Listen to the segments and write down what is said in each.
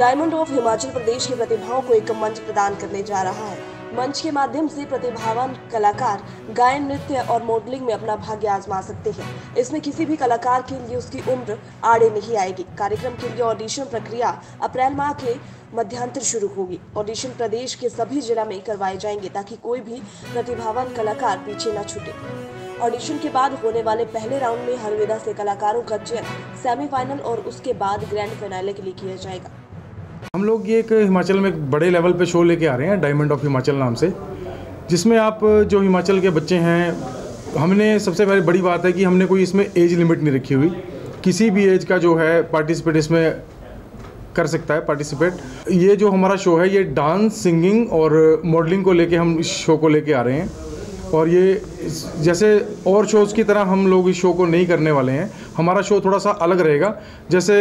Diamond of Himachal Pradesh की प्रतिभाओं को एक मंच प्रदान करने जा रहा है। मंच के माध्यम से प्रतिभावान कलाकार गायन, नृत्य और मॉडलिंग में अपना भाग्य आजमा सकते हैं। इसमें किसी भी कलाकार के लिए उसकी उम्र आड़े नहीं आएगी। कार्यक्रम के लिए ऑडिशन प्रक्रिया अप्रैल माह के मध्यांतर शुरू होगी। ऑडिशन प्रदेश के सभी जिला में करवाए जाएंगे ताकि कोई भी प्रतिभावान कलाकार पीछे न छूटे। ऑडिशन के बाद होने वाले पहले राउंड में हर से कलाकारों का चयन सेमीफाइनल और उसके बाद ग्रैंड फिनाले के लिए किया जाएगा। हम लोग ये एक हिमाचल में एक बड़े लेवल पे शो लेके आ रहे हैं, डायमंड ऑफ हिमाचल नाम से, जिसमें आप जो हिमाचल के बच्चे हैं, हमने सबसे पहले बड़ी बात है कि हमने कोई इसमें एज लिमिट नहीं रखी हुई। किसी भी एज का जो है पार्टिसिपेट इसमें कर सकता है पार्टिसिपेट। ये जो हमारा शो है ये डांस, सिंगिंग और मॉडलिंग को लेके हम इस शो को लेके आ रहे हैं। और ये जैसे और शोज़ की तरह हम लोग इस शो को नहीं करने वाले हैं। हमारा शो थोड़ा सा अलग रहेगा। जैसे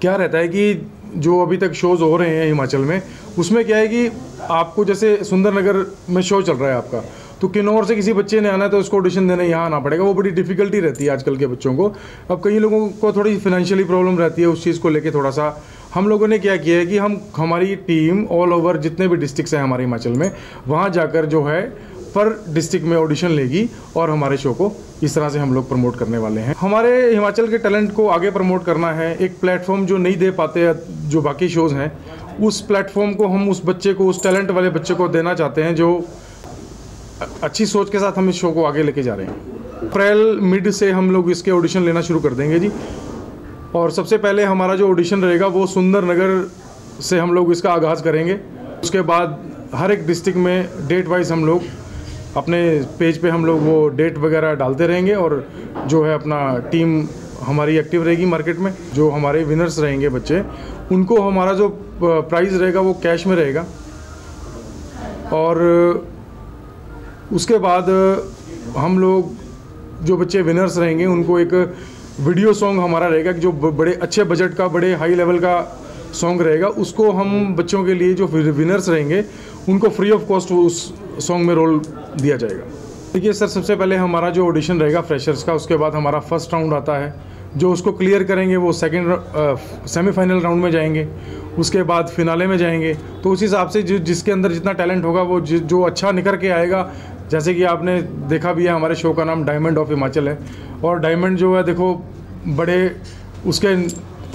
क्या रहता है कि जो अभी तक शोज़ हो रहे हैं हिमाचल में, उसमें क्या है कि आपको जैसे सुंदरनगर में शो चल रहा है आपका, तो किन्नौर से किसी बच्चे ने आना है तो उसको ऑडिशन देने यहाँ आना पड़ेगा। वो बड़ी डिफ़िकल्टी रहती है आजकल के बच्चों को। अब कई लोगों को थोड़ी फिनेंशियली प्रॉब्लम रहती है, उस चीज़ को लेके थोड़ा सा हम लोगों ने क्या किया है कि हमारी टीम ऑल ओवर जितने भी डिस्ट्रिक्स हैं हमारे हिमाचल में, वहाँ जाकर जो है पर डिस्ट्रिक्ट में ऑडिशन लेगी और हमारे शो को इस तरह से हम लोग प्रमोट करने वाले हैं। हमारे हिमाचल के टैलेंट को आगे प्रमोट करना है। एक प्लेटफॉर्म जो नहीं दे पाते जो बाकी शोज़ हैं, उस प्लेटफॉर्म को हम उस बच्चे को, उस टैलेंट वाले बच्चे को देना चाहते हैं जो अच्छी सोच के साथ हम इस शो को आगे लेके जा रहे हैं। अप्रैल मिड से हम लोग इसके ऑडिशन लेना शुरू कर देंगे जी। और सबसे पहले हमारा जो ऑडिशन रहेगा वो सुंदरनगर से हम लोग इसका आगाज़ करेंगे। उसके बाद हर एक डिस्ट्रिक्ट में डेट वाइज हम लोग अपने पेज पे हम लोग वो डेट वगैरह डालते रहेंगे। और जो है अपना टीम हमारी एक्टिव रहेगी मार्केट में। जो हमारे विनर्स रहेंगे बच्चे, उनको हमारा जो प्राइज़ रहेगा वो कैश में रहेगा। और उसके बाद हम लोग जो बच्चे विनर्स रहेंगे उनको एक वीडियो सॉन्ग हमारा रहेगा, जो बड़े अच्छे बजट का, बड़े हाई लेवल का सॉन्ग रहेगा। उसको हम बच्चों के लिए जो विनर्स रहेंगे उनको फ्री ऑफ कॉस्ट उस सॉन्ग में रोल दिया जाएगा। देखिए सर, सबसे पहले हमारा जो ऑडिशन रहेगा फ्रेशर्स का, उसके बाद हमारा फर्स्ट राउंड आता है। जो उसको क्लियर करेंगे वो सेकंड सेमीफाइनल राउंड में जाएंगे, उसके बाद फिनाले में जाएंगे। तो उस हिसाब से जिसके अंदर जितना टैलेंट होगा वो जो अच्छा निकल के आएगा। जैसे कि आपने देखा भी है, हमारे शो का नाम डायमंड ऑफ हिमाचल है और डायमंड जो है देखो बड़े उसके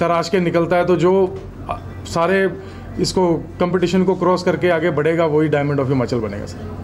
तराश के निकलता है। तो जो सारे इसको कंपटीशन को क्रॉस करके आगे बढ़ेगा वही डायमंड ऑफ हिमाचल बनेगा सर।